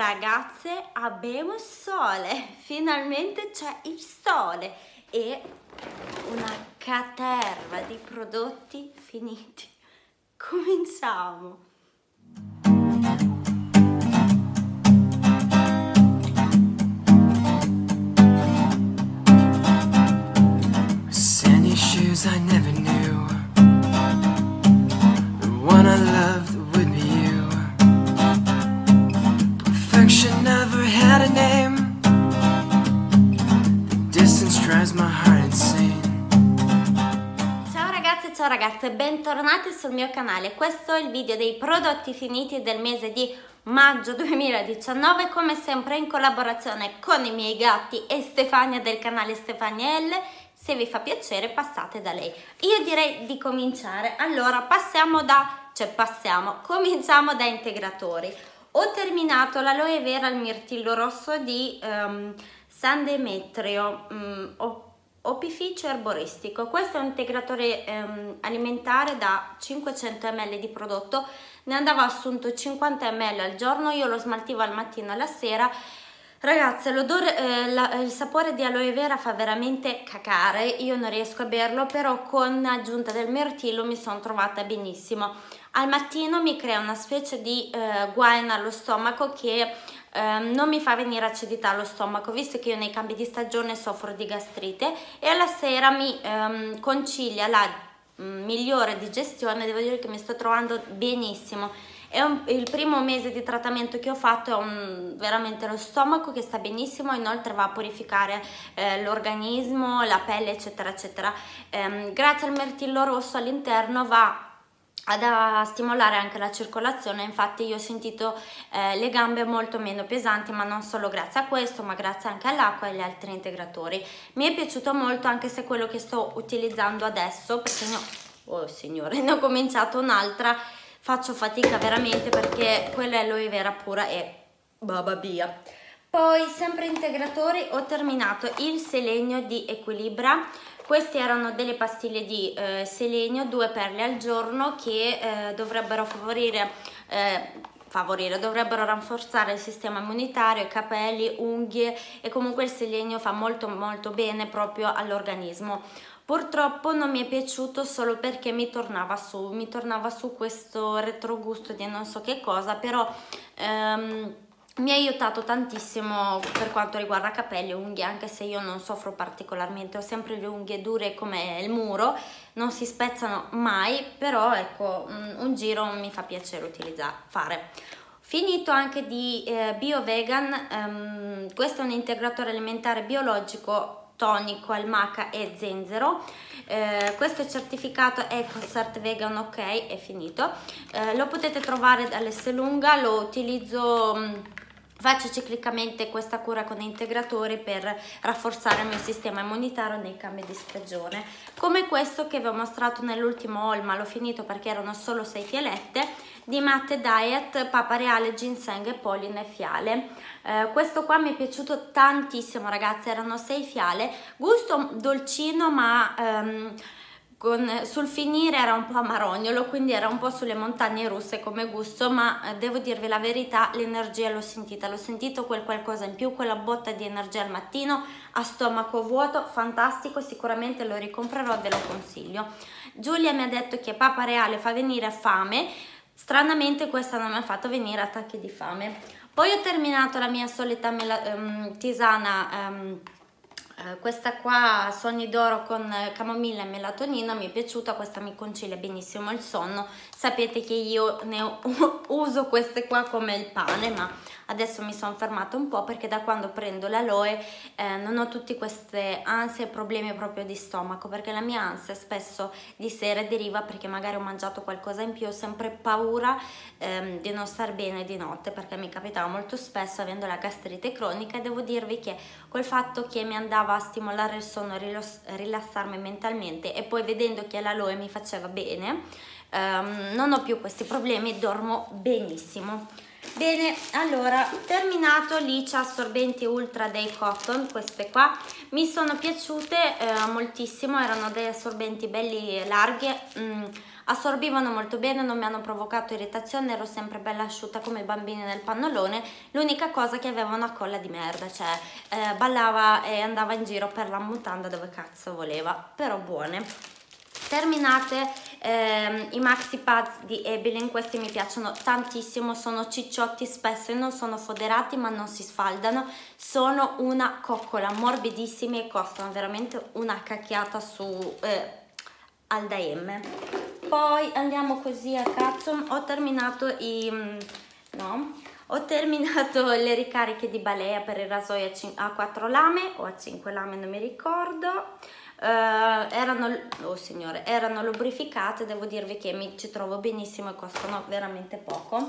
Ragazze, abbiamo sole, finalmente c'è il sole e una caterva di prodotti finiti. Cominciamo! Sandy shoes I never knew, the one I loved would be you. Perfection never had a name, the distance drives my heart insane. Ciao ragazze, bentornati sul mio canale. Questo è il video dei prodotti finiti del mese di maggio 2019, come sempre in collaborazione con i miei gatti e Stefania del canale Stefanielle. Se vi fa piacere passate da lei. Io direi di cominciare. Allora cominciamo da integratori. Ho terminato l'aloe vera al mirtillo rosso di San Demetrio, opificio erboristico. Questo è un integratore alimentare da 500 ml di prodotto, ne andava assunto 50 ml al giorno, io lo smaltivo al mattino e alla sera. Ragazze, l'odore, il sapore di aloe vera fa veramente cacare, io non riesco a berlo, però con l'aggiunta del mirtillo mi sono trovata benissimo. Al mattino mi crea una specie di guaina allo stomaco che non mi fa venire acidità allo stomaco, visto che io nei cambi di stagione soffro di gastrite, e alla sera mi concilia la migliore digestione. Devo dire che mi sto trovando benissimo. È il primo mese di trattamento che ho fatto, è veramente lo stomaco che sta benissimo, inoltre va a purificare l'organismo, la pelle eccetera eccetera. Grazie al mirtillo rosso all'interno va a stimolare anche la circolazione, infatti io ho sentito le gambe molto meno pesanti, ma non solo grazie a questo, ma grazie anche all'acqua e agli altri integratori. Mi è piaciuto molto, anche se quello che sto utilizzando adesso, perché ne ho cominciato un'altra, faccio fatica veramente, perché quella è l'aloe vera pura e bababia. Poi sempre integratori, ho terminato il selenio di Equilibra. Queste erano delle pastiglie di selenio, 2 perle al giorno, che dovrebbero dovrebbero rinforzare il sistema immunitario, i capelli, unghie, e comunque il selenio fa molto molto bene proprio all'organismo. Purtroppo non mi è piaciuto solo perché mi tornava su questo retrogusto di non so che cosa, però mi ha aiutato tantissimo per quanto riguarda capelli e unghie, anche se io non soffro particolarmente, ho sempre le unghie dure come il muro, non si spezzano mai, però ecco, un giro mi fa piacere fare. Finito anche di Bio Vegan, questo è un integratore alimentare biologico tonico, almaca e zenzero, questo è certificato Ecocert Vegan OK, è finito, lo potete trovare dall'Esselunga, lo utilizzo... Faccio ciclicamente questa cura con integratori per rafforzare il mio sistema immunitario nei cambi di stagione, come questo che vi ho mostrato nell'ultimo haul, ma l'ho finito perché erano solo 6 fialette, di Matte Diet, papa reale, ginseng e polline fiale. Questo qua mi è piaciuto tantissimo ragazzi, erano 6 fiale, gusto dolcino, ma... sul finire era un po' amarognolo, quindi era un po' sulle montagne russe come gusto, ma devo dirvi la verità, l'energia l'ho sentito quel qualcosa in più, quella botta di energia al mattino a stomaco vuoto, fantastico, sicuramente lo ricomprerò, ve lo consiglio. Giulia mi ha detto che papa reale fa venire fame, stranamente questa non mi ha fatto venire attacchi di fame. Poi ho terminato la mia solita tisana, questa qua, sogni d'oro con camomilla e melatonina, mi è piaciuta, questa mi concilia benissimo il sonno. Sapete che io uso queste qua come il pane, ma adesso mi sono fermata un po' perché da quando prendo l'aloe non ho tutte queste ansie e problemi proprio di stomaco, perché la mia ansia spesso di sera deriva perché magari ho mangiato qualcosa in più, ho sempre paura di non star bene di notte, perché mi capitava molto spesso avendo la gastrite cronica. E devo dirvi che col fatto che mi andava a stimolare il sonno, a rilassarmi mentalmente, e poi vedendo che l'aloe mi faceva bene, non ho più questi problemi, dormo benissimo. Bene, allora terminato l'Icea assorbenti ultra dei cotton, queste qua mi sono piaciute moltissimo, erano dei assorbenti belli larghi, assorbivano molto bene, non mi hanno provocato irritazione, ero sempre bella asciutta come i bambini nel pannolone. L'unica cosa che aveva una colla di merda, cioè ballava e andava in giro per la mutanda dove cazzo voleva, però buone. Terminate i maxi pads di Ebilin, questi mi piacciono tantissimo, sono cicciotti spessi, non sono foderati ma non si sfaldano, sono una coccola, morbidissimi e costano veramente una cacchiata su Aldaem. Poi andiamo così a cazzo, ho terminato le ricariche di Balea per il rasoio a 4 lame o a 5 lame, non mi ricordo. Erano lubrificate, devo dirvi che mi ci trovo benissimo e costano veramente poco.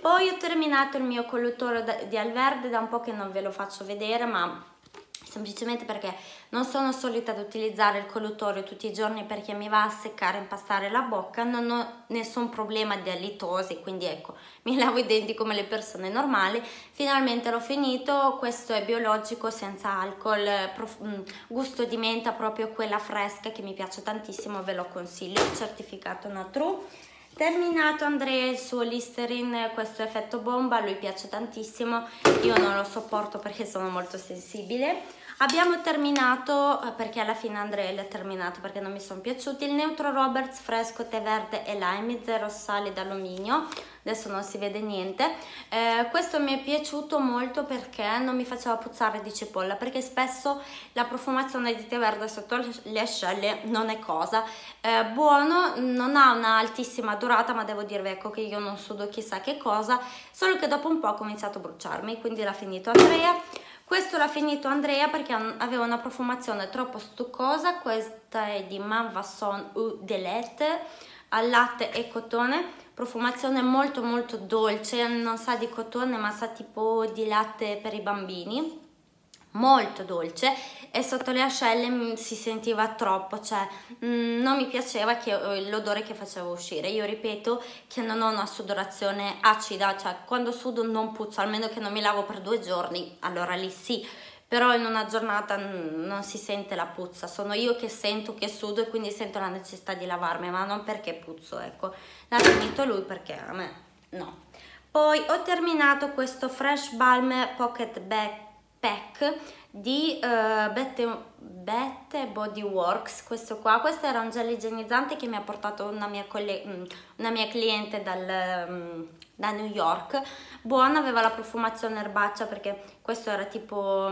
Poi ho terminato il mio collutore di Alverde, da un po' che non ve lo faccio vedere, ma semplicemente perché non sono solita ad utilizzare il collutore tutti i giorni perché mi va a seccare e impastare la bocca, non ho nessun problema di alitosi, quindi ecco, mi lavo i denti come le persone normali. Finalmente l'ho finito, questo è biologico senza alcol, gusto di menta, proprio quella fresca che mi piace tantissimo, ve lo consiglio, certificato Natrue. Terminato Andrea il suo Listerine, questo effetto bomba, a lui piace tantissimo, io non lo sopporto perché sono molto sensibile. Abbiamo terminato, perché alla fine Andrea l'ha terminato perché non mi sono piaciuti, il neutro Roberts fresco, tè verde e lime, zero sale d'alluminio, adesso non si vede niente. Questo mi è piaciuto molto perché non mi faceva puzzare di cipolla, perché spesso la profumazione di tè verde sotto le ascelle non è cosa. Buono, non ha una altissima durata, ma devo dirvi ecco che io non sudo chissà che cosa, solo che dopo un po' ha cominciato a bruciarmi, quindi l'ha finito Andrea. Questo l'ha finito Andrea perché aveva una profumazione troppo stuccosa, questa è di Man Vasson ou Delete, al latte e cotone, profumazione molto molto dolce, non sa di cotone ma sa tipo di latte per i bambini, molto dolce, e sotto le ascelle si sentiva troppo, cioè non mi piaceva l'odore che faceva uscire. Io ripeto che non ho una sudorazione acida, cioè quando sudo non puzzo, almeno che non mi lavo per 2 giorni, allora lì sì, però in una giornata non si sente la puzza, sono io che sento che sudo e quindi sento la necessità di lavarmi, ma non perché puzzo, ecco. L'ha finito lui perché a me no. Poi ho terminato questo Fresh Balm Pocket Pack di Bette Body Works, questo era un gel igienizzante che mi ha portato una mia cliente da New York. Buono, aveva la profumazione erbaccia perché questo era tipo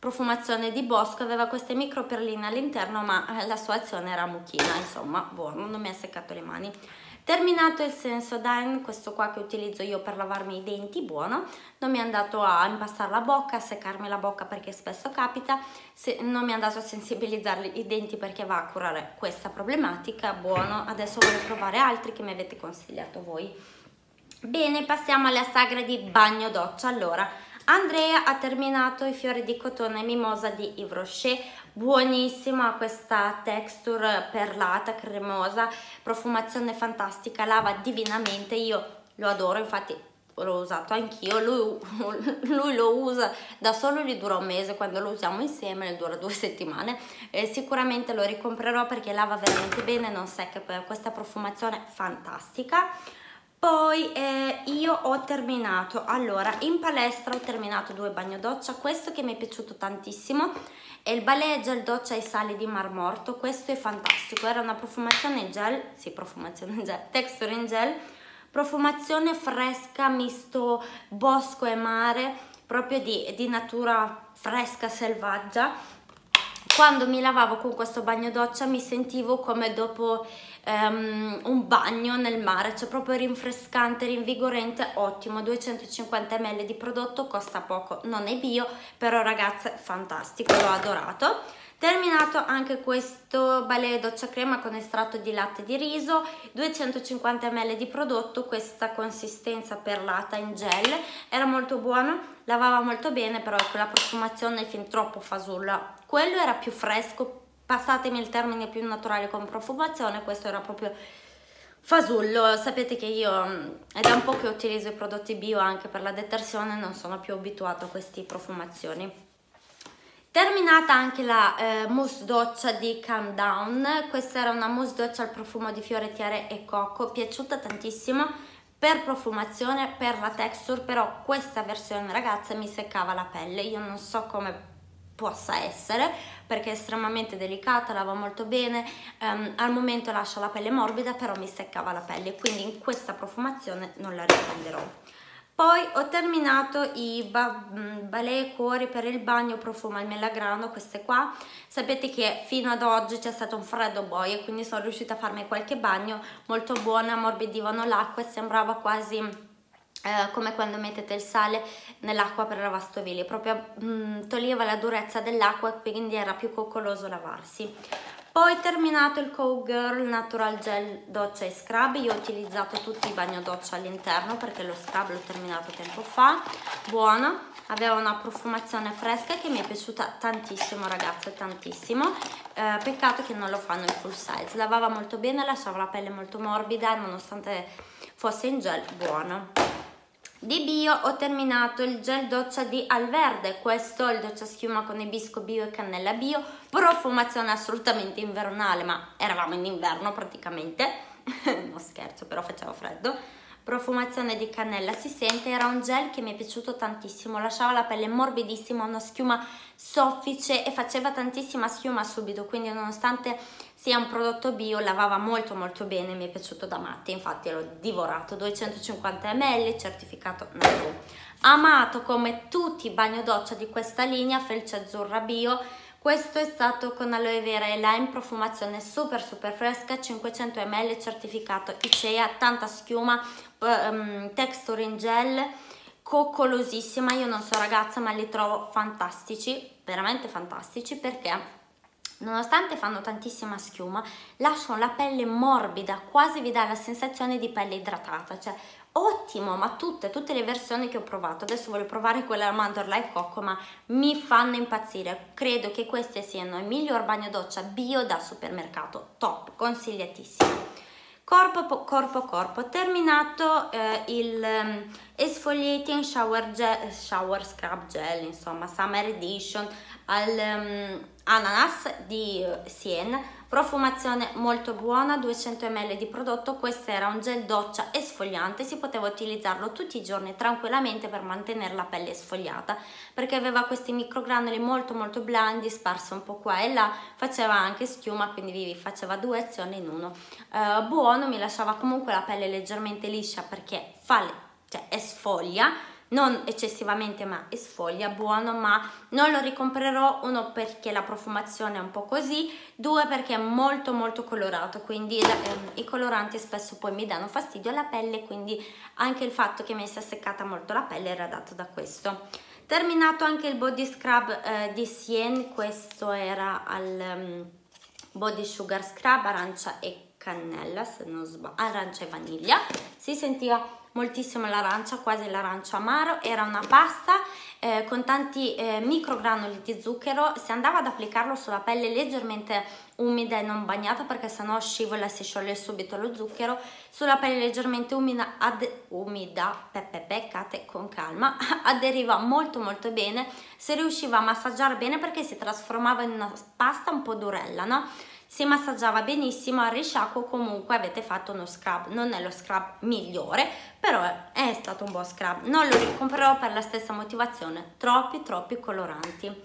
profumazione di bosco, aveva queste micro perline all'interno, ma la sua azione era mucchina, insomma buono, non mi ha seccato le mani. Terminato il Sensodine, questo qua che utilizzo io per lavarmi i denti, buono, non mi è andato a impastare la bocca, a seccarmi la bocca perché spesso capita, non mi è andato a sensibilizzare i denti perché va a curare questa problematica, buono. Adesso voglio provare altri che mi avete consigliato voi. Bene, passiamo alla sagra di bagno doccia. Allora, Andrea ha terminato i fiori di cotone Mimosa di Yves Rocher, buonissima, questa texture perlata, cremosa, profumazione fantastica, lava divinamente, io lo adoro, infatti l'ho usato anch'io, lui lo usa da solo, gli dura 1 mese, quando lo usiamo insieme gli dura 2 settimane, sicuramente lo ricomprerò perché lava veramente bene, non secca, questa profumazione fantastica. Poi io ho terminato, allora in palestra ho terminato 2 bagno doccia, questo che mi è piaciuto tantissimo è il Balea gel doccia ai sali di mar morto, questo è fantastico, era una profumazione in gel, texture in gel, profumazione fresca misto bosco e mare, proprio di natura fresca, selvaggia. Quando mi lavavo con questo bagno doccia mi sentivo come dopo un bagno nel mare, cioè proprio rinfrescante, rinvigorente, ottimo. 250 ml di prodotto, costa poco, non è bio, però ragazze fantastico, l'ho adorato. Terminato anche questo Balea doccia crema con estratto di latte di riso, 250 ml di prodotto, questa consistenza perlata in gel, era molto buono, lavava molto bene, però la profumazione è fin troppo fasulla, quello era più fresco, passatemi il termine, più naturale con profumazione, questo era proprio fasullo. Sapete che io è da un po' che utilizzo i prodotti bio anche per la detersione, non sono più abituato a queste profumazioni. Terminata anche la mousse doccia di Calm Down, questa era una mousse doccia al profumo di fioretiere e cocco, piaciuta tantissimo per profumazione, per la texture, però questa versione ragazza mi seccava la pelle, io non so come possa essere perché è estremamente delicata, lava molto bene, al momento lascia la pelle morbida, però mi seccava la pelle, quindi in questa profumazione non la riprenderò. Poi ho terminato i Balea Cuori per il bagno profumo al melagrano, queste qua. Sapete che fino ad oggi c'è stato un freddo boia, quindi sono riuscita a farmi qualche bagno, molto buona, ammorbidivano l'acqua e sembrava quasi come quando mettete il sale nell'acqua per lavastoviglie, proprio toglieva la durezza dell'acqua e quindi era più coccoloso lavarsi. Poi terminato il Cowgirl Natural Gel Doccia e Scrub, io ho utilizzato tutti i bagno doccia all'interno perché lo scrub l'ho terminato tempo fa, buono, aveva una profumazione fresca che mi è piaciuta tantissimo ragazze, tantissimo, peccato che non lo fanno in full size, lavava molto bene, lasciava la pelle molto morbida e nonostante fosse in gel, buono. Di bio ho terminato il gel doccia di Alverde, questo è il doccia schiuma con ibisco bio e cannella bio, profumazione assolutamente invernale, ma eravamo in inverno praticamente, no scherzo, però faceva freddo, profumazione di cannella si sente, era un gel che mi è piaciuto tantissimo, lasciava la pelle morbidissima, una schiuma soffice e faceva tantissima schiuma subito, quindi nonostante sia un prodotto bio lavava molto molto bene, mi è piaciuto da matte, infatti l'ho divorato, 250 ml certificato Natrue. Amato come tutti i bagno doccia di questa linea, felce azzurra bio, questo è stato con aloe vera e lime, profumazione super super fresca, 500 ml certificato Icea, tanta schiuma, texture in gel, coccolosissima, io non so ragazza ma li trovo fantastici, veramente fantastici perché nonostante fanno tantissima schiuma lasciano la pelle morbida, quasi vi dà la sensazione di pelle idratata, cioè ottimo, ma tutte le versioni che ho provato, adesso voglio provare quella mandorla e cocco, ma mi fanno impazzire, credo che queste siano il miglior bagno doccia bio da supermercato, top, consigliatissimo. Corpo, terminato il Exfoliating Shower Scrub Gel, insomma Summer Edition al Ananas di Siena, profumazione molto buona, 200 ml di prodotto, questo era un gel doccia esfoliante, si poteva utilizzarlo tutti i giorni tranquillamente per mantenere la pelle esfoliata, perché aveva questi microgranuli molto molto blandi, sparsi un po' qua e là, faceva anche schiuma, quindi vi faceva due azioni in uno, buono, mi lasciava comunque la pelle leggermente liscia perché cioè esfoglia, non eccessivamente ma esfoglia, buono, ma non lo ricomprerò, uno perché la profumazione è un po' così, due perché è molto molto colorato, quindi i coloranti spesso poi mi danno fastidio alla pelle, quindi anche il fatto che mi sia seccata molto la pelle era dato da questo. Terminato anche il body scrub di Siena, questo era al body sugar scrub arancia e cannella, se non sbaglio, arancia e vaniglia, si sentiva moltissimo l'arancia, quasi l'arancio amaro, era una pasta con tanti microgranuli di zucchero, si andava ad applicarlo sulla pelle leggermente umida e non bagnata perché sennò scivola e si scioglie subito lo zucchero, sulla pelle leggermente umida, peccate con calma, aderiva molto molto bene, si riusciva a massaggiare bene perché si trasformava in una pasta un po' durella, no? Si massaggiava benissimo, a risciacquo comunque avete fatto uno scrub, non è lo scrub migliore, però è stato un buon scrub, non lo ricomprerò per la stessa motivazione, troppi coloranti.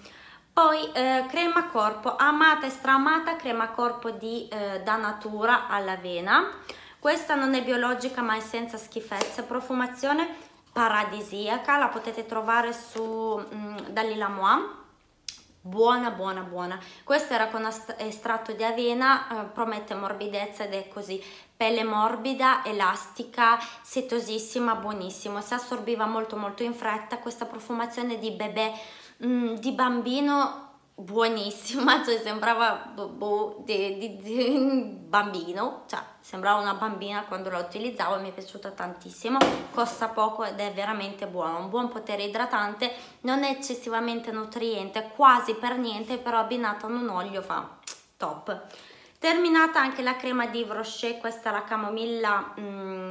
Poi crema corpo, amata e stramata crema corpo di Danatura all'avena, questa non è biologica ma è senza schifezze, profumazione paradisiaca, la potete trovare su Dalila Moa. Buona, questo era con estratto di avena, promette morbidezza ed è così, pelle morbida, elastica, setosissima, buonissimo, si assorbiva molto molto in fretta, questa profumazione di bebè, di bambino, buonissima, cioè sembrava di bambino, cioè sembrava una bambina quando la utilizzavo e mi è piaciuta tantissimo, costa poco ed è veramente buono, un buon potere idratante, non è eccessivamente nutriente, quasi per niente, però abbinato a un olio fa top. Terminata anche la crema di Yves Rocher, questa è la camomilla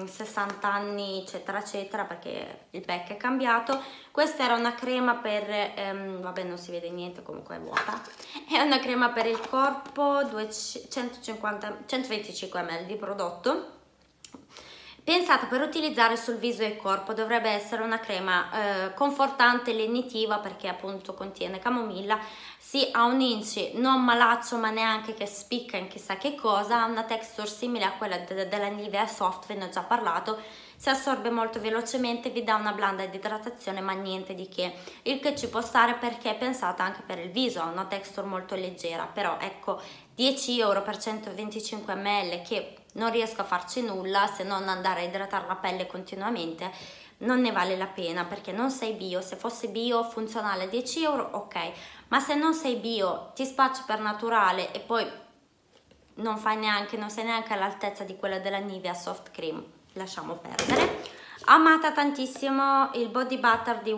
60 anni eccetera eccetera, perché il pack è cambiato. Questa era una crema per, vabbè non si vede niente, comunque è vuota, è una crema per il corpo, 125 ml di prodotto, pensata per utilizzare sul viso e corpo. Dovrebbe essere una crema confortante e lenitiva, perché appunto contiene camomilla, sì, ha un inci non malaccio ma neanche che spicca in chissà che cosa, ha una texture simile a quella della Nivea Soft, ve ne ho già parlato, si assorbe molto velocemente, vi dà una blanda di idratazione ma niente di che, il che ci può stare perché è pensata anche per il viso, ha una texture molto leggera, però ecco, 10 euro per 125 ml che non riesco a farci nulla se non andare a idratare la pelle continuamente, non ne vale la pena perché non sei bio. Se fosse bio funzionale 10 euro ok, ma se non sei bio ti spacci per naturale e poi non sei neanche all'altezza di quella della Nivea Soft Cream, lasciamo perdere. Amata tantissimo il Body Butter di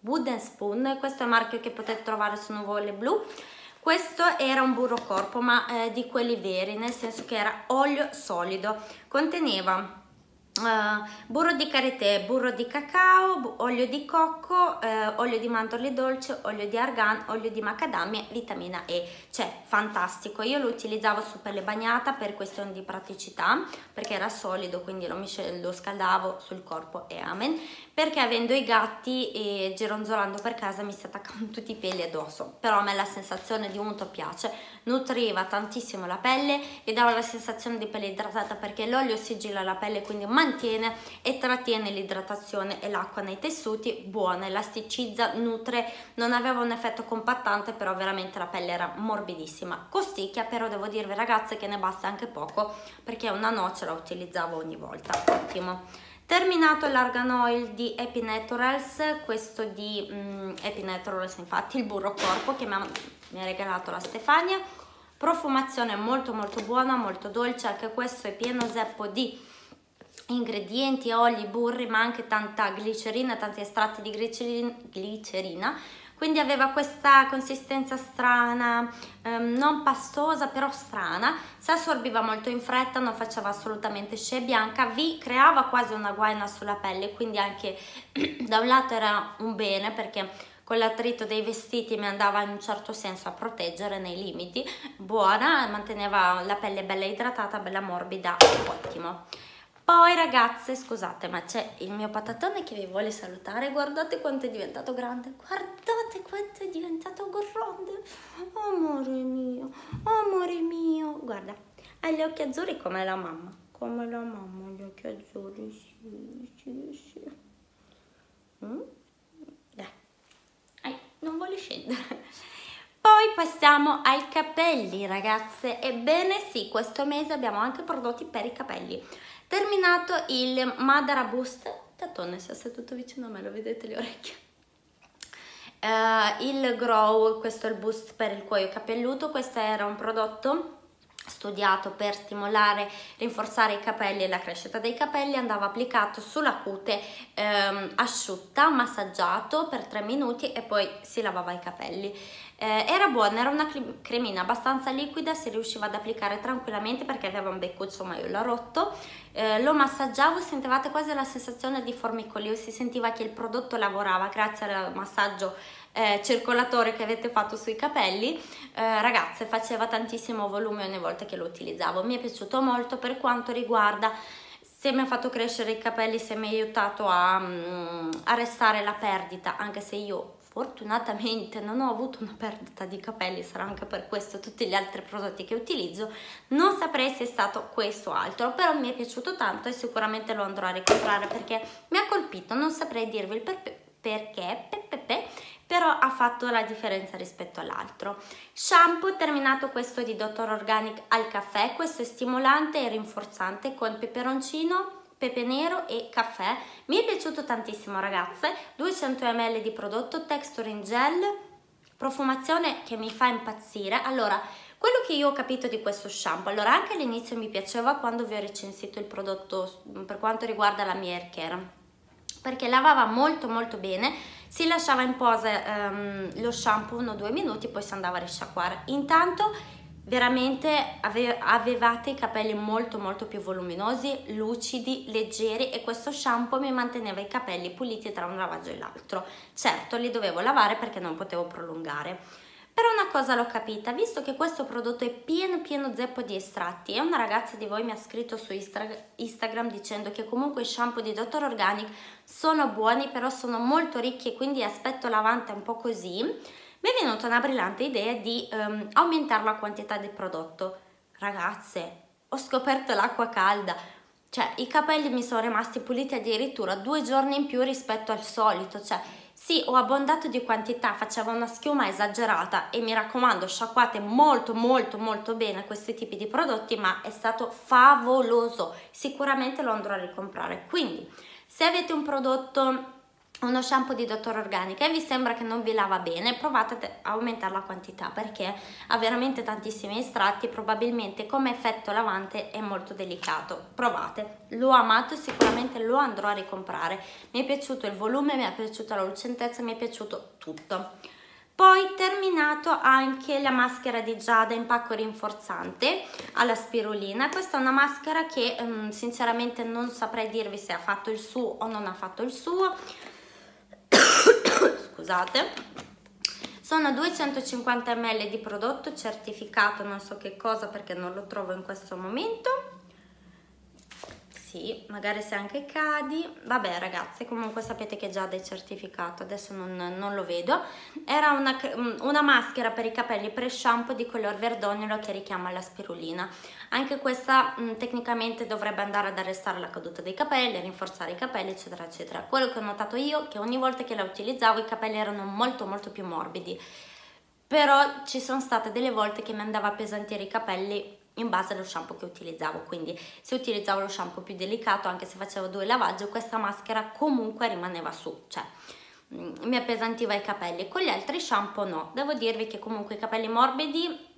Wooden Spoon, questo è un marchio che potete trovare su Nuvole Blu. Questo era un burro corpo, ma di quelli veri, nel senso che era olio solido, conteneva burro di karité, burro di cacao, olio di cocco, olio di mandorle dolce, olio di argan, olio di macadamia, vitamina E, cioè fantastico. Io lo utilizzavo su pelle bagnata per questioni di praticità, perché era solido, quindi lo scaldavo sul corpo e amen, perché avendo i gatti e gironzolando per casa mi si attaccavano tutti i peli addosso, però a me la sensazione di unto piace, nutriva tantissimo la pelle e dava la sensazione di pelle idratata, perché l'olio sigilla la pelle, quindi mantiene e trattiene l'idratazione e l'acqua nei tessuti, buona, elasticizza, nutre, non aveva un effetto compattante, però veramente la pelle era morbidissima, costicchia, però devo dirvi ragazze che ne basta anche poco, perché una noce la utilizzavo ogni volta, ottimo. Terminato l'argan oil di Happy Naturals, questo di Happy Naturals, infatti il burro corpo che mi ha regalato la Stefania, profumazione molto molto buona, molto dolce, anche questo è pieno zeppo di ingredienti, oli, burri, ma anche tanta glicerina, tanti estratti di glicerina, quindi aveva questa consistenza strana, non pastosa però strana, si assorbiva molto in fretta, non faceva assolutamente scia bianca, vi creava quasi una guaina sulla pelle, quindi anche da un lato era un bene perché con l'attrito dei vestiti mi andava in un certo senso a proteggere nei limiti, buona, manteneva la pelle bella idratata, bella morbida, ottimo. Poi ragazze, scusate, ma c'è il mio patatone che vi vuole salutare, guardate quanto è diventato grande, guardate quanto è diventato grande, amore mio, guarda, ha gli occhi azzurri come la mamma, gli occhi azzurri, sì. Non vuole scendere. Poi passiamo ai capelli ragazze, ebbene sì, questo mese abbiamo anche prodotti per i capelli. Terminato il Madara Boost, tatone si è seduto vicino a me, lo vedete le orecchie? Il Grow, questo è il boost per il cuoio capelluto, questo era un prodotto studiato per stimolare, rinforzare i capelli e la crescita dei capelli, andava applicato sulla cute asciutta, massaggiato per 3 minuti e poi si lavava i capelli. Era buona, era una cremina abbastanza liquida, si riusciva ad applicare tranquillamente perché aveva un beccuccio ma io l'ho rotto, lo massaggiavo, sentivate quasi la sensazione di formicolio, si sentiva che il prodotto lavorava grazie al massaggio circolatore che avete fatto sui capelli, ragazze faceva tantissimo volume ogni volta che lo utilizzavo, mi è piaciuto molto. Per quanto riguarda se mi ha fatto crescere i capelli, se mi ha aiutato a restare la perdita, anche se io fortunatamente non ho avuto una perdita di capelli, sarà anche per questo tutti gli altri prodotti che utilizzo, non saprei se è stato questo o altro, però mi è piaciuto tanto e sicuramente lo andrò a ricomprare perché mi ha colpito, non saprei dirvi il perché, però ha fatto la differenza rispetto all'altro. Shampoo, terminato questo di Dr. Organic al caffè, questo è stimolante e rinforzante con peperoncino, pepe nero e caffè, mi è piaciuto tantissimo ragazze, 200 ml di prodotto, texture in gel, profumazione che mi fa impazzire. Allora, quello che io ho capito di questo shampoo, allora anche all'inizio mi piaceva quando vi ho recensito il prodotto per quanto riguarda la mia hair care, perché lavava molto molto bene, si lasciava in posa lo shampoo 1-2 minuti, poi si andava a risciacquare. Intanto veramente avevate i capelli molto più voluminosi, lucidi, leggeri, e questo shampoo mi manteneva i capelli puliti tra un lavaggio e l'altro. Certo, li dovevo lavare perché non potevo prolungare, però una cosa l'ho capita, visto che questo prodotto è pieno zeppo di estratti, e una ragazza di voi mi ha scritto su Instagram dicendo che comunque i shampoo di Dr. Organic sono buoni, però sono molto ricchi e quindi aspetto lavante un po' così. Mi è venuta una brillante idea di aumentare la quantità del prodotto. Ragazze, ho scoperto l'acqua calda, cioè i capelli mi sono rimasti puliti addirittura 2 giorni in più rispetto al solito, cioè sì, ho abbondato di quantità, faceva una schiuma esagerata, e mi raccomando, sciacquate molto bene questi tipi di prodotti, ma è stato favoloso, sicuramente lo andrò a ricomprare. Quindi se avete un prodotto, uno shampoo di Dr. Organic, e vi sembra che non vi lava bene, provate a aumentare la quantità, perché ha veramente tantissimi estratti, probabilmente come effetto lavante è molto delicato. Provate, l'ho amato e sicuramente lo andrò a ricomprare. Mi è piaciuto il volume, mi è piaciuta la lucentezza, mi è piaciuto tutto. Poi terminato anche la maschera di Gyada in pacco rinforzante alla spirulina. Questa è una maschera che sinceramente non saprei dirvi se ha fatto il suo o non ha fatto il suo. Scusate, sono 250 ml di prodotto certificato non so che cosa, perché non lo trovo in questo momento. Sì, magari se anche cadi, vabbè ragazze, comunque sapete che Gyada è certificato, adesso non lo vedo. Era una maschera per i capelli pre-shampoo di color verdognolo che richiama la spirulina. Anche questa tecnicamente dovrebbe andare ad arrestare la caduta dei capelli, a rinforzare i capelli, eccetera eccetera. Quello che ho notato io è che ogni volta che la utilizzavo i capelli erano molto più morbidi, però ci sono state delle volte che mi andava a pesantire i capelli in base allo shampoo che utilizzavo. Quindi se utilizzavo lo shampoo più delicato, anche se facevo 2 lavaggi, questa maschera comunque rimaneva su, cioè mi appesantiva i capelli. Con gli altri shampoo no, devo dirvi che comunque i capelli morbidi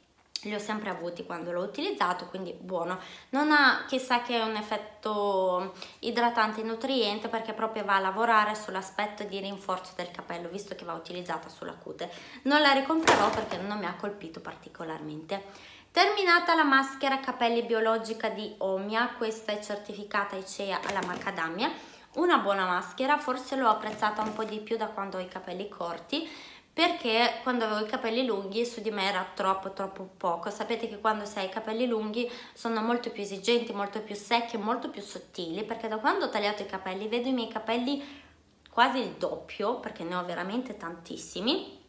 li ho sempre avuti quando l'ho utilizzato, quindi buono. Non ha chissà che un effetto idratante e nutriente, perché proprio va a lavorare sull'aspetto di rinforzo del capello, visto che va utilizzata sulla cute. Non la ricomprerò perché non mi ha colpito particolarmente. Terminata la maschera capelli biologica di Omia, questa è certificata Icea alla macadamia, una buona maschera, forse l'ho apprezzata un po' di più da quando ho i capelli corti, perché quando avevo i capelli lunghi su di me era troppo poco. Sapete che quando si ha i capelli lunghi sono molto più esigenti, molto più secchi, molto più sottili, perché da quando ho tagliato i capelli vedo i miei capelli quasi il doppio, perché ne ho veramente tantissimi.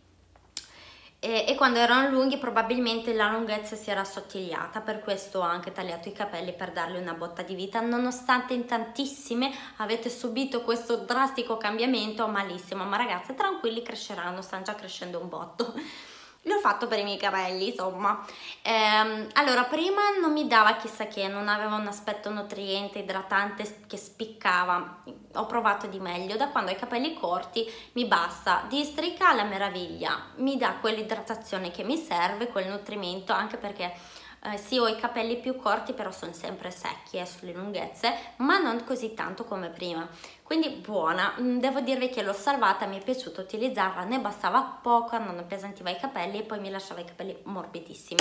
E quando erano lunghi probabilmente la lunghezza si era assottigliata, per questo ho anche tagliato i capelli per dargli una botta di vita, nonostante in tantissime avete subito questo drastico cambiamento. Malissimo, ma ragazze, tranquilli, cresceranno, stanno già crescendo un botto. L'ho fatto per i miei capelli, insomma. Allora, prima non mi dava chissà che, non aveva un aspetto nutriente, idratante che spiccava. Ho provato di meglio. Da quando ho i capelli corti mi basta. Districa alla meraviglia. Mi dà quell'idratazione che mi serve, quel nutrimento, anche perché sì, ho i capelli più corti, però sono sempre secchi sulle lunghezze, ma non così tanto come prima. Quindi buona, devo dirvi che l'ho salvata, mi è piaciuto utilizzarla, ne bastava poco, non appesantiva i capelli e poi mi lasciava i capelli morbidissimi.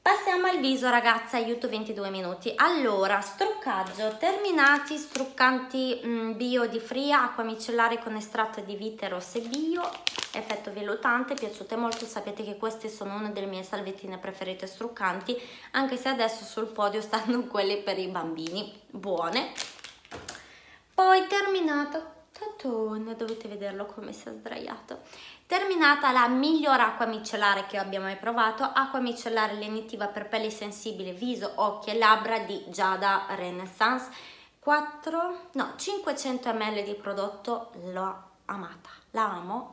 Passiamo al viso, ragazze, aiuto 22 minuti. Allora, struccaggio, terminati struccanti bio di Fria, acqua micellare con estratto di vite rosse bio, effetto vellutante, piaciute molto. Sapete che queste sono una delle mie salvettine preferite struccanti, anche se adesso sul podio stanno quelle per i bambini, buone. Poi terminato, non dovete vederlo come si è sdraiato, terminata la miglior acqua micellare che abbia mai provato, acqua micellare lenitiva per pelli sensibili, viso, occhi e labbra di Gyada Renaissance, 500 ml di prodotto. L'ho amata, la amo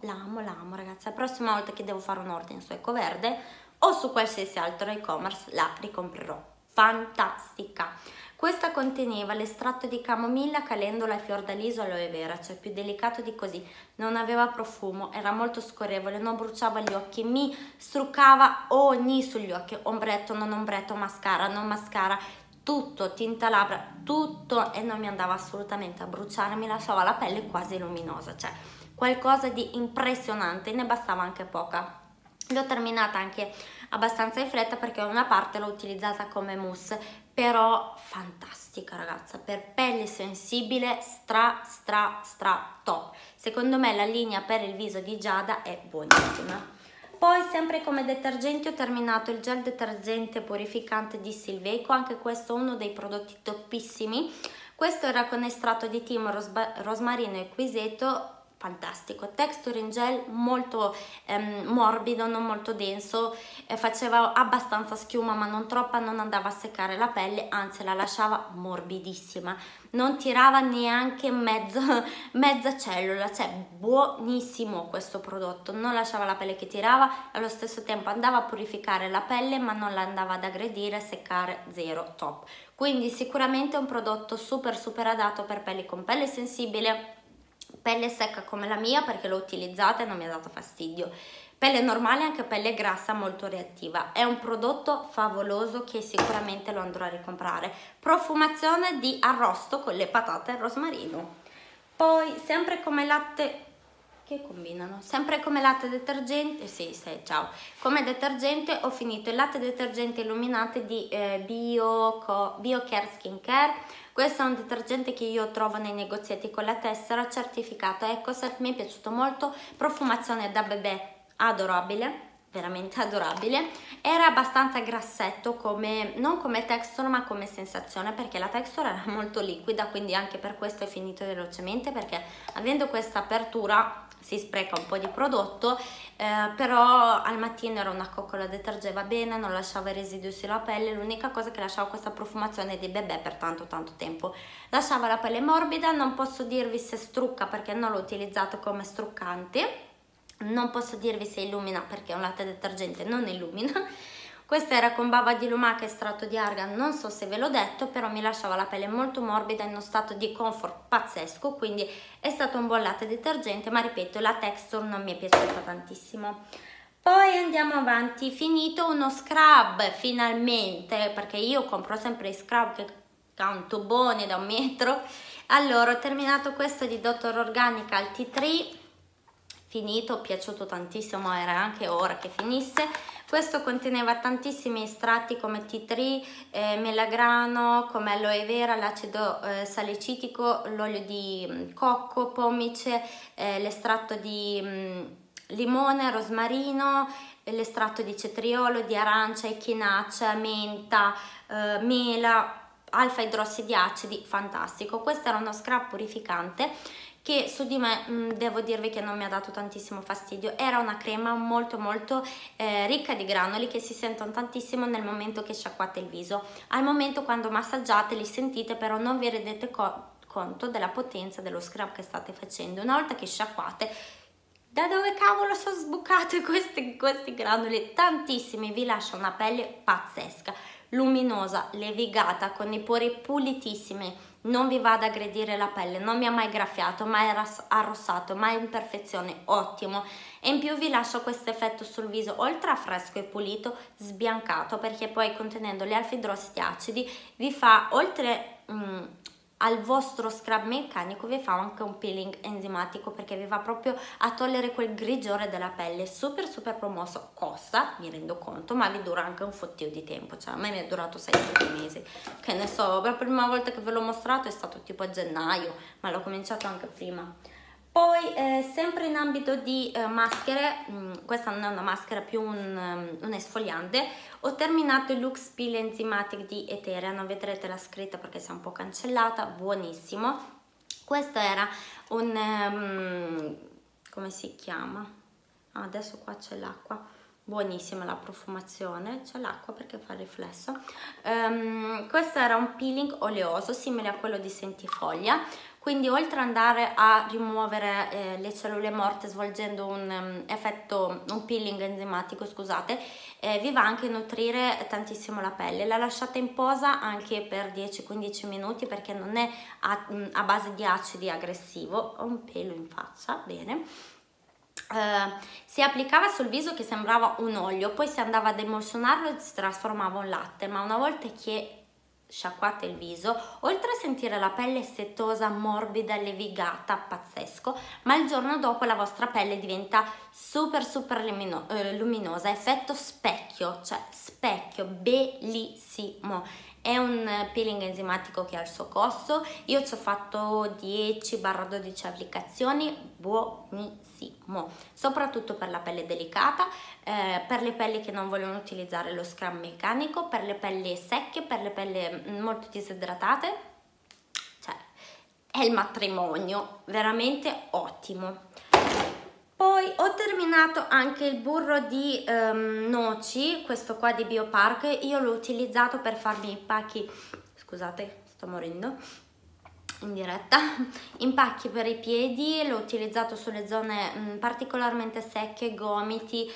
ragazzi. La prossima volta che devo fare un ordine su Ecoverde o su qualsiasi altro e-commerce la ricomprerò, fantastica. Questa conteneva l'estratto di camomilla, calendola e fiordaliso, aloe vera, cioè più delicato di così. Non aveva profumo, era molto scorrevole, non bruciava gli occhi, mi struccava ogni sugli occhi, ombretto, non ombretto, mascara, non mascara, tutto, tinta labbra, tutto, e non mi andava assolutamente a bruciare, mi lasciava la pelle quasi luminosa, cioè qualcosa di impressionante, ne bastava anche poca. L'ho terminata anche abbastanza in fretta perché una parte l'ho utilizzata come mousse, però fantastica ragazza, per pelle sensibile stra top. Secondo me la linea per il viso di Gyada è buonissima. Poi sempre come detergenti ho terminato il gel detergente purificante di Silveco, anche questo uno dei prodotti toppissimi. Questo era con estratto di timo, rosmarino e quiseto, fantastico. Texture in gel molto morbido, non molto denso, faceva abbastanza schiuma ma non troppa, non andava a seccare la pelle, anzi la lasciava morbidissima, non tirava neanche mezza cellula, cioè buonissimo questo prodotto, non lasciava la pelle che tirava, allo stesso tempo andava a purificare la pelle ma non la andava ad aggredire, seccare, zero, top. Quindi sicuramente è un prodotto super adatto per pelli con pelle sensibile, pelle secca come la mia, perché l'ho utilizzata e non mi ha dato fastidio, pelle normale, anche pelle grassa molto reattiva. È un prodotto favoloso che sicuramente lo andrò a ricomprare. Profumazione di arrosto con le patate e il rosmarino. Poi sempre come latte che combinano, sempre come latte detergente, come detergente ho finito il latte detergente illuminante di Bio Care Skin Care. Questo è un detergente che io trovo nei negozietti con la tessera certificato Ecocert, mi è piaciuto molto, profumazione da bebè adorabile, veramente adorabile. Era abbastanza grassetto come, non come texture ma come sensazione, perché la texture era molto liquida, quindi anche per questo è finito velocemente, perché avendo questa apertura si spreca un po' di prodotto, però al mattino era una coccola, detergeva bene, non lasciava residui sulla pelle, l'unica cosa che lasciava questa profumazione di bebè per tanto tempo, lasciava la pelle morbida. Non posso dirvi se strucca perché non l'ho utilizzato come struccante, non posso dirvi se illumina perché un latte detergente non illumina. Questa era con bava di lumaca e estratto di argan, non so se ve l'ho detto, però mi lasciava la pelle molto morbida, in uno stato di comfort pazzesco, quindi è stato un buon latte detergente, ma ripeto la texture non mi è piaciuta tantissimo. Poi andiamo avanti, finito uno scrub finalmente, perché io compro sempre i scrub che ha un tubone da 1 metro. Allora ho terminato questo di Dr. Organic al T3, finito, piaciuto tantissimo, era anche ora che finisse. Questo conteneva tantissimi estratti come tea tree, melagrano, come aloe vera, l'acido salicitico, l'olio di cocco, pomice, l'estratto di limone, rosmarino, l'estratto di cetriolo, di arancia, echinacea, menta, mela, alfa idrossidi acidi, fantastico. Questo era uno scrub purificante che su di me devo dirvi che non mi ha dato tantissimo fastidio, era una crema molto ricca di granuli che si sentono tantissimo nel momento che sciacquate il viso, al momento quando massaggiate li sentite, però non vi rendete conto della potenza dello scrub che state facendo. Una volta che sciacquate, da dove cavolo sono sbucate questi granuli, tantissimi, vi lascia una pelle pazzesca, luminosa, levigata, con i pori pulitissimi, non vi va ad aggredire la pelle, non mi ha mai graffiato, mai arrossato, mai imperfezione, ottimo. E in più vi lascio questo effetto sul viso, oltre a fresco e pulito, sbiancato, perché poi contenendo gli alfa idrossidi acidi vi fa, oltre al vostro scrub meccanico, vi fa anche un peeling enzimatico, perché vi va proprio a togliere quel grigiore della pelle. Super promosso, costa, mi rendo conto, ma vi dura anche un fottio di tempo, cioè a me mi è durato 6-7 mesi, che ne so, la prima volta che ve l'ho mostrato è stato tipo a gennaio, ma l'ho cominciato anche prima. Poi sempre in ambito di maschere, questa non è una maschera, più un esfoliante, ho terminato il Luxe Peel Enzymatic di Eteria, non vedrete la scritta perché si è un po' cancellata, buonissimo. Questo era un, come si chiama? Ah, adesso qua c'è l'acqua, buonissima la profumazione, c'è l'acqua perché fa il riflesso. Questo era un peeling oleoso simile a quello di Centifolia, quindi oltre ad andare a rimuovere le cellule morte svolgendo un peeling enzimatico, scusate, vi va anche a nutrire tantissimo la pelle. La lasciate in posa anche per 10-15 minuti perché non è a base di acidi aggressivo. Ho un pelo in faccia, bene. Si applicava sul viso che sembrava un olio, poi si andava ad emulsionarlo e si trasformava in latte, ma una volta che sciacquate il viso, oltre a sentire la pelle setosa, morbida, levigata, pazzesco, ma il giorno dopo la vostra pelle diventa super luminosa, effetto specchio, cioè specchio, bellissimo. È un peeling enzimatico che ha il suo costo, io ci ho fatto 10-12 applicazioni, buonissimo, soprattutto per la pelle delicata, per le pelli che non vogliono utilizzare lo scrub meccanico, per le pelli secche, per le pelli molto disidratate, cioè è il matrimonio, veramente ottimo. Poi ho terminato anche il burro di noci, questo qua di Biopark, io l'ho utilizzato per farmi impacchi, scusate sto morendo in diretta, impacchi per i piedi, l'ho utilizzato sulle zone particolarmente secche, gomiti,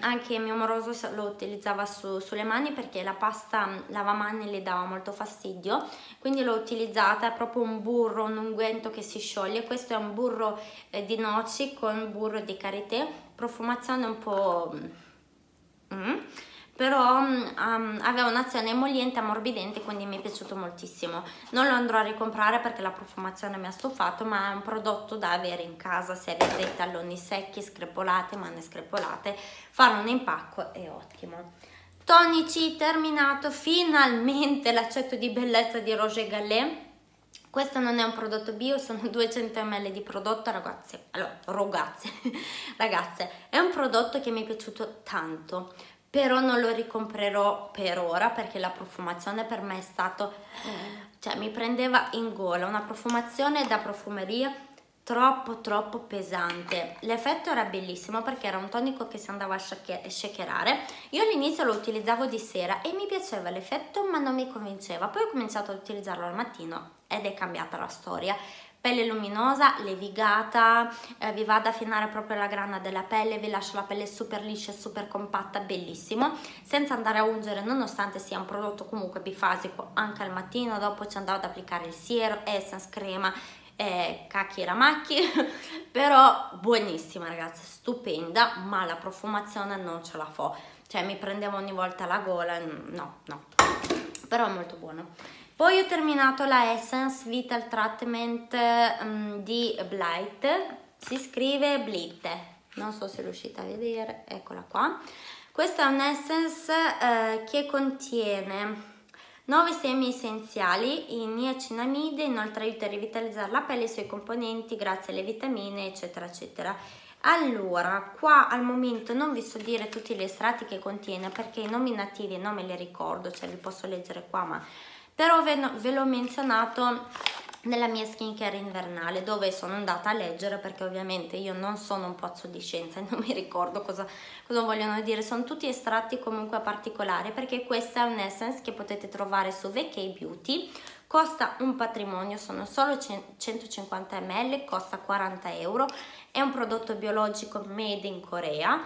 anche mio moroso lo utilizzava sulle mani perché la pasta lavamani le dava molto fastidio, quindi l'ho utilizzata, è proprio un burro, un unguento che si scioglie, questo è un burro di noci con burro di karité, profumazione un po'... però aveva un'azione emolliente, ammorbidente, quindi mi è piaciuto moltissimo. Non lo andrò a ricomprare perché la profumazione mi ha stufato, ma è un prodotto da avere in casa se avete i talloni secchi, screpolate, mani screpolate, fare un impacco è ottimo. Tonici terminato, finalmente l'aceto di bellezza di Roger Gallet. Questo non è un prodotto bio, sono 200 ml di prodotto, ragazzi. Allora, ragazze, è un prodotto che mi è piaciuto tanto, però non lo ricomprerò per ora perché la profumazione per me è stato, cioè mi prendeva in gola, una profumazione da profumeria troppo pesante. L'effetto era bellissimo perché era un tonico che si andava a shakerare, io all'inizio lo utilizzavo di sera e mi piaceva l'effetto ma non mi convinceva, poi ho cominciato ad utilizzarlo al mattino ed è cambiata la storia. Pelle luminosa, levigata, vi va ad affinare proprio la grana della pelle, vi lascia la pelle super liscia, super compatta, bellissimo, senza andare a ungere, nonostante sia un prodotto comunque bifasico anche al mattino, dopo ci andavo ad applicare il siero, essence, crema, cacchi e ramacchi, però buonissima ragazzi, stupenda, ma la profumazione non ce la fo, cioè mi prendeva ogni volta la gola, no, però è molto buono. Poi ho terminato la Essence Vital Treatment di Blithe, si scrive Blithe, non so se riuscite a vedere, eccola qua. Questa è un'essence che contiene 9 semi essenziali in niacinamide, inoltre aiuta a rivitalizzare la pelle e i suoi componenti grazie alle vitamine eccetera eccetera. Allora, qua al momento non vi so dire tutti gli estratti che contiene perché i nominativi non me li ricordo, cioè li posso leggere qua ma... però ve l'ho menzionato nella mia skincare invernale dove sono andata a leggere perché ovviamente io non sono un pozzo di scienza e non mi ricordo cosa vogliono dire, sono tutti estratti comunque particolari perché questa è un'essence che potete trovare su VK Beauty, costa un patrimonio, sono solo 150 ml, costa 40 euro, è un prodotto biologico made in Corea,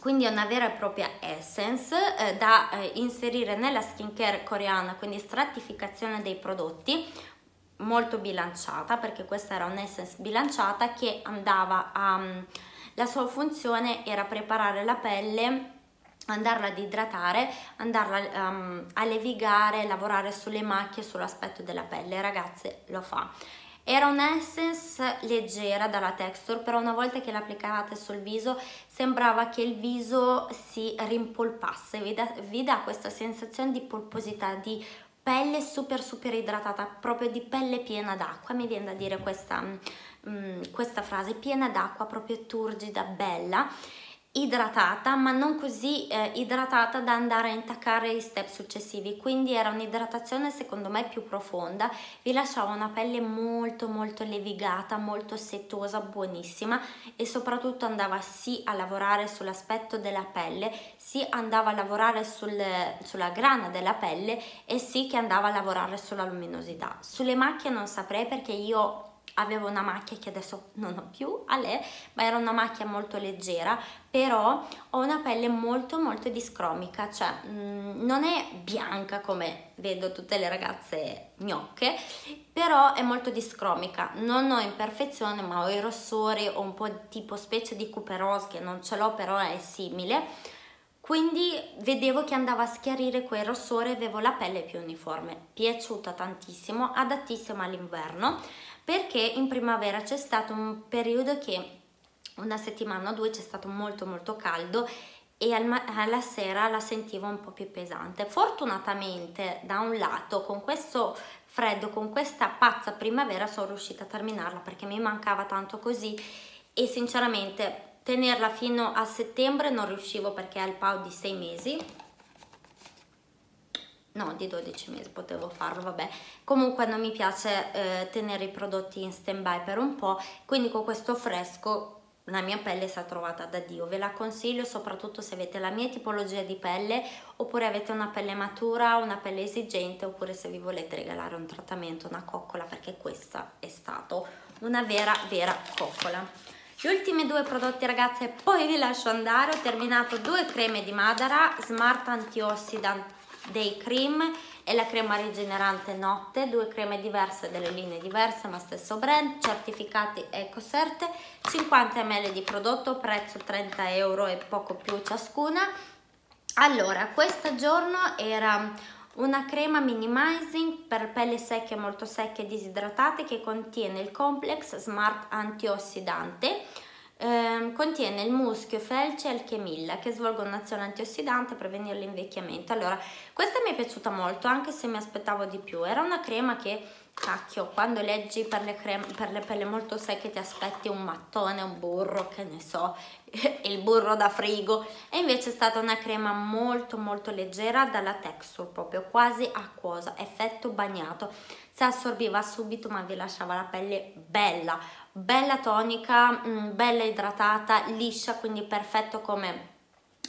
quindi è una vera e propria essence da inserire nella skincare coreana, quindi stratificazione dei prodotti molto bilanciata perché questa era un'essence bilanciata che andava a la sua funzione era preparare la pelle, andarla ad idratare, andarla a levigare, lavorare sulle macchie, sull'aspetto della pelle, ragazze lo fa. Era un'essence leggera dalla texture, però una volta che l'applicavate sul viso sembrava che il viso si rimpolpasse, vi dà questa sensazione di polposità, di pelle super idratata, proprio di pelle piena d'acqua, mi viene da dire questa frase, piena d'acqua, proprio turgida, bella, idratata, ma non così idratata da andare a intaccare gli step successivi, quindi era un'idratazione secondo me più profonda, vi lasciava una pelle molto levigata, molto setosa, buonissima e soprattutto andava sì a lavorare sull'aspetto della pelle, sì andava a lavorare sulla grana della pelle e sì che andava a lavorare sulla luminosità. Sulle macchie non saprei perché io avevo una macchia che adesso non ho più, ma era una macchia molto leggera, però ho una pelle molto discromica, cioè non è bianca come vedo tutte le ragazze gnocche, però è molto discromica, non ho imperfezione ma ho i rossori, ho un po' tipo specie di cuperose che non ce l'ho però è simile, quindi vedevo che andava a schiarire quel rossore e avevo la pelle più uniforme. Piaciuta tantissimo, adattissima all'inverno, perché in primavera c'è stato un periodo che una settimana o due c'è stato molto caldo e alla sera la sentivo un po' più pesante. Fortunatamente, da un lato, con questo freddo, con questa pazza primavera, sono riuscita a terminarla perché mi mancava tanto così, e sinceramente tenerla fino a settembre non riuscivo perché è al PAO di 6 mesi, no, di 12 mesi potevo farlo, vabbè. Comunque non mi piace tenere i prodotti in stand-by per un po', quindi con questo fresco la mia pelle si è trovata da Dio. Ve la consiglio soprattutto se avete la mia tipologia di pelle, oppure avete una pelle matura, una pelle esigente, oppure se vi volete regalare un trattamento, una coccola, perché questa è stata una vera coccola. Gli ultimi due prodotti, ragazze, e poi vi lascio andare. Ho terminato due creme di Madara, Smart Antioxidant Day Cream e la crema rigenerante notte, due creme diverse, delle linee diverse ma stesso brand, certificati Ecocert, 50 ml di prodotto, prezzo 30 euro e poco più ciascuna. Allora, questo giorno era una crema minimizing per pelle secche, molto secche e disidratate, che contiene il complex smart antiossidante, contiene il muschio, felce e il chemilla, che svolgono un'azione antiossidante per prevenire l'invecchiamento. Allora, questa mi è piaciuta molto, anche se mi aspettavo di più. Era una crema che, cacchio, quando leggi per le pelle molto secche ti aspetti un mattone, un burro, che ne so, il burro da frigo, e invece è stata una crema molto leggera, dalla texture proprio quasi acquosa, effetto bagnato. Si assorbiva subito ma vi lasciava la pelle bella tonica, bella idratata, liscia, quindi perfetto come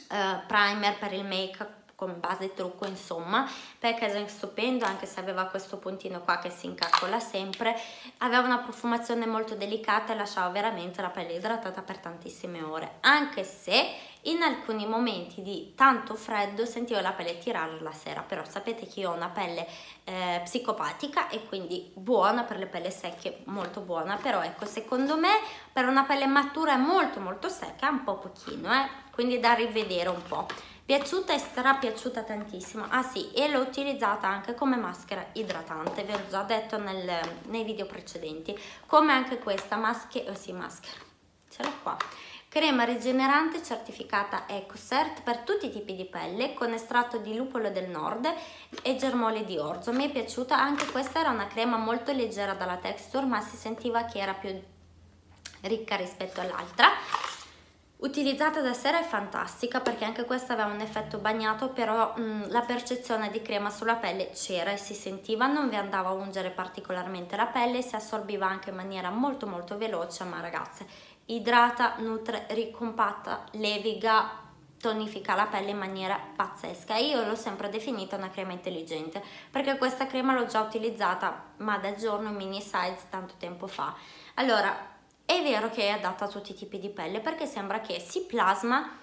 primer per il make up, con base trucco, insomma. Packaging stupendo, anche se aveva questo puntino qua che si incaccola sempre. Aveva una profumazione molto delicata e lasciava veramente la pelle idratata per tantissime ore, anche se in alcuni momenti di tanto freddo sentivo la pelle tirare la sera, però sapete che io ho una pelle psicopatica e quindi buona per le pelle secche, molto buona, però ecco, secondo me per una pelle matura e molto secca un po' pochino, quindi da rivedere un po'. Piaciuta e strapiaciuta tantissimo. Ah sì, e l'ho utilizzata anche come maschera idratante, ve l'ho già detto nei video precedenti, come anche questa maschera, ce l'ho qua, crema rigenerante certificata EcoCert per tutti i tipi di pelle, con estratto di lupolo del nord e germogli di orzo. Mi è piaciuta anche questa, era una crema molto leggera dalla texture ma si sentiva che era più ricca rispetto all'altra. Utilizzata da sera è fantastica perché anche questa aveva un effetto bagnato, però la percezione di crema sulla pelle c'era e si sentiva, non vi andava a ungere particolarmente la pelle, si assorbiva anche in maniera molto veloce, ma ragazze, idrata, nutre, ricompatta, leviga, tonifica la pelle in maniera pazzesca. Io l'ho sempre definita una crema intelligente perché questa crema l'ho già utilizzata ma da giorno in mini size tanto tempo fa. Allora, è vero che è adatta a tutti i tipi di pelle perché sembra che si plasma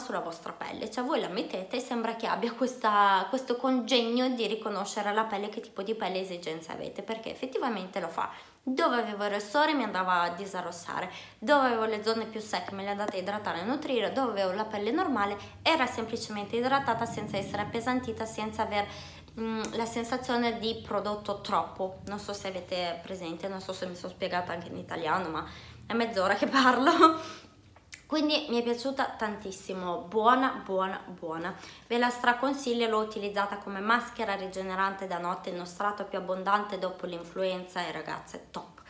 sulla vostra pelle, cioè voi la mettete e sembra che abbia questo congegno di riconoscere alla pelle che tipo di pelle esigenza avete, perché effettivamente lo fa. Dove avevo il rossore mi andava a disarossare, dove avevo le zone più secche me le andate a idratare e nutrire, dove avevo la pelle normale era semplicemente idratata senza essere appesantita, senza aver la sensazione di prodotto troppo. Non so se avete presente, non so se mi sono spiegata anche in italiano, ma è mezz'ora che parlo. Quindi mi è piaciuta tantissimo, buona, ve la straconsiglio. L'ho utilizzata come maschera rigenerante da notte, uno strato più abbondante dopo l'influenza, e ragazze, top.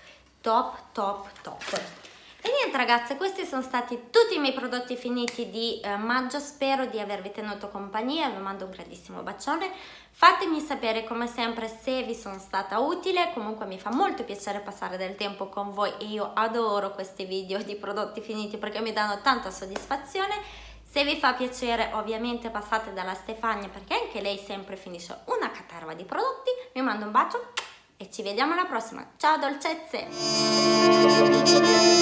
E niente ragazze, questi sono stati tutti i miei prodotti finiti di maggio, spero di avervi tenuto compagnia, vi mando un grandissimo bacione, fatemi sapere come sempre se vi sono stata utile, comunque mi fa molto piacere passare del tempo con voi e io adoro questi video di prodotti finiti perché mi danno tanta soddisfazione. Se vi fa piacere ovviamente passate dalla Stefania perché anche lei sempre finisce una caterva di prodotti, vi mando un bacio e ci vediamo alla prossima, ciao dolcezze!